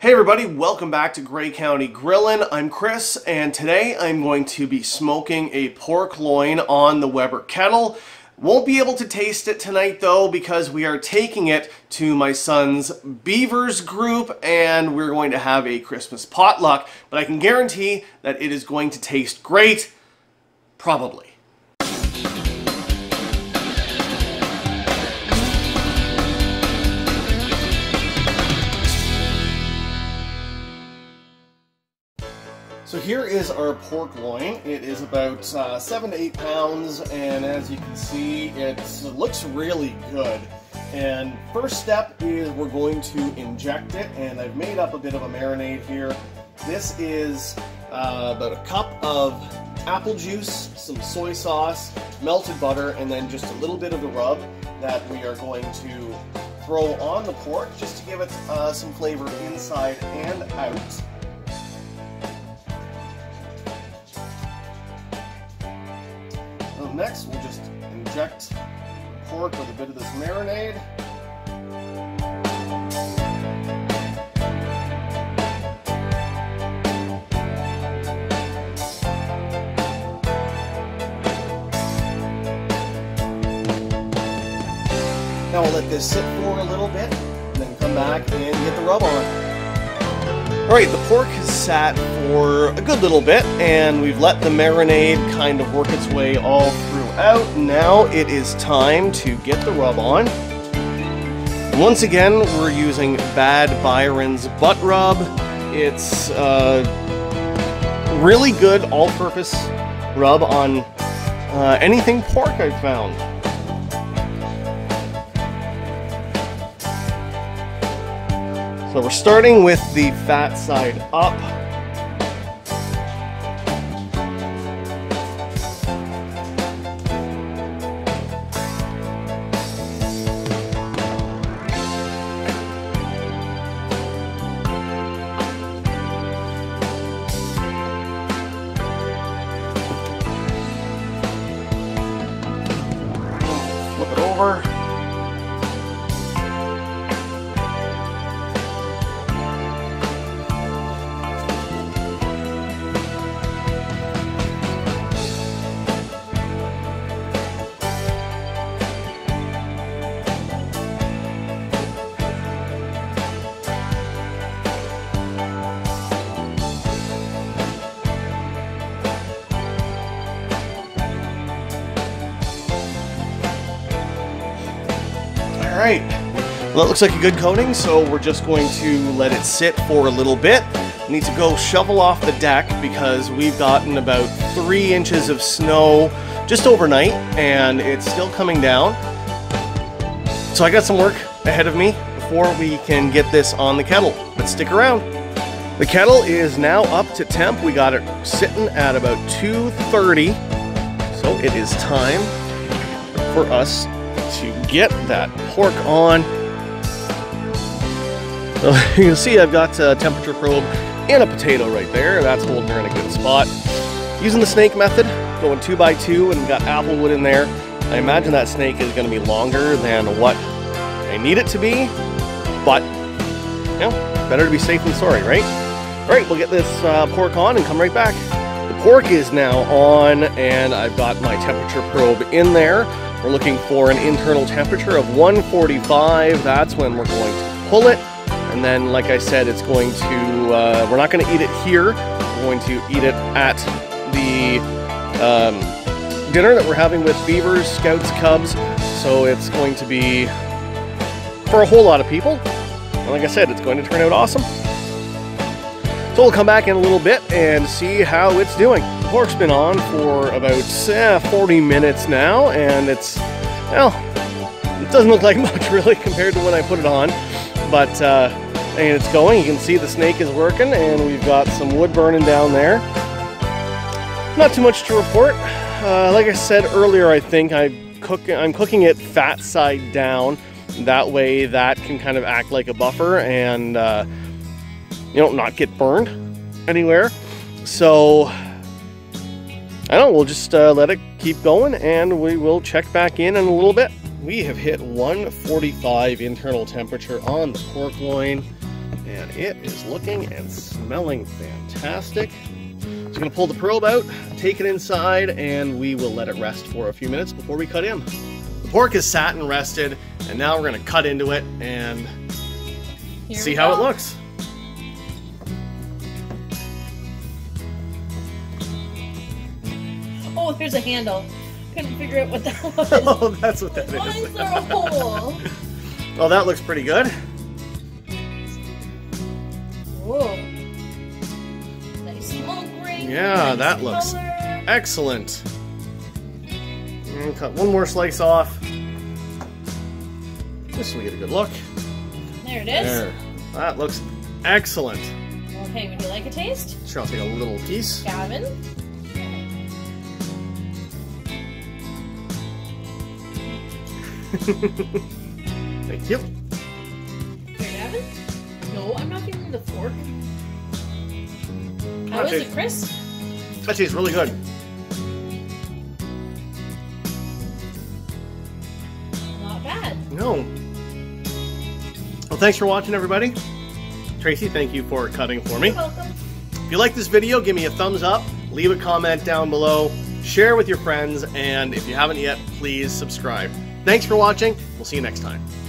Hey everybody, welcome back to Grey County Grillin'. I'm Chris, and today I'm going to be smoking a pork loin on the Weber Kettle. Won't be able to taste it tonight though, because we are taking it to my son's Beavers group and we're going to have a Christmas potluck, but I can guarantee that it is going to taste great, probably. So here is our pork loin. It is about 7 to 8 pounds, and as you can see, it looks really good. And first step is we're going to inject it, and I've made up a bit of a marinade here. This is about a cup of apple juice, some soy sauce, melted butter, and then just a little bit of the rub that we are going to throw on the pork just to give it some flavor inside and out. Next, we'll just inject pork with a bit of this marinade. Now we'll let this sit for a little bit, and then come back and get the rub on. Alright, the pork has sat for a good little bit, and we've let the marinade kind of work its way all throughout. Now it is time to get the rub on. Once again, we're using Bad Byron's Butt Rub. It's really good all-purpose rub on anything pork I've found. So we're starting with the fat side up. Flip it over. Alright, well that looks like a good coating, so we're just going to let it sit for a little bit. We need to go shovel off the deck because we've gotten about 3 inches of snow just overnight, and it's still coming down. So I got some work ahead of me before we can get this on the kettle, but stick around. The kettle is now up to temp. We got it sitting at about 230, so it is time for us to get that pork on. So you can see I've got a temperature probe and a potato right there. That's holding her in a good spot. Using the snake method, going 2 by 2, and got apple wood in there. I imagine that snake is going to be longer than what I need it to be, but you know, better to be safe than sorry, right? All right, we'll get this pork on and come right back. The pork is now on, and I've got my temperature probe in there. We're looking for an internal temperature of 145. That's when we're going to pull it. And then, like I said, it's going to, we're not going to eat it here. We're going to eat it at the dinner that we're having with Beavers, Scouts, Cubs. So it's going to be for a whole lot of people. And like I said, it's going to turn out awesome. So we'll come back in a little bit and see how it's doing. The pork's been on for about 40 minutes now, and it's, well, it doesn't look like much really compared to when I put it on, but and it's going. You can see the snake is working, and we've got some wood burning down there. Not too much to report. Like I said earlier, I think I'm cooking it fat side down. That way that can kind of act like a buffer and you know, not get burned anywhere. So I don't know, we'll just let it keep going, and we will check back in a little bit. We have hit 145 internal temperature on the pork loin. and it is looking and smelling fantastic. So I'm gonna pull the probe out, take it inside, and we will let it rest for a few minutes before we cut in. The pork is sat and rested, and now we're gonna cut into it and see how it looks. Oh, here's a handle. Couldn't figure out what that was. Oh, that's what that is. Is there a hole? Well, that looks pretty good. Whoa. Nice smoke ring. Yeah, nice that color. Looks excellent. And cut one more slice off. Just so we get a good look. There it is. There. That looks excellent. Okay, would you like a taste? Sure, I'll take a little piece. Gavin? Thank you. Here, Gavin? No, I'm not giving you the fork. How is it, Chris? That tastes really good. Not bad. No. Well, thanks for watching, everybody. Tracy, thank you for cutting for me. You're welcome. If you like this video, give me a thumbs up, leave a comment down below, share with your friends, and if you haven't yet, please subscribe. Thanks for watching. We'll see you next time.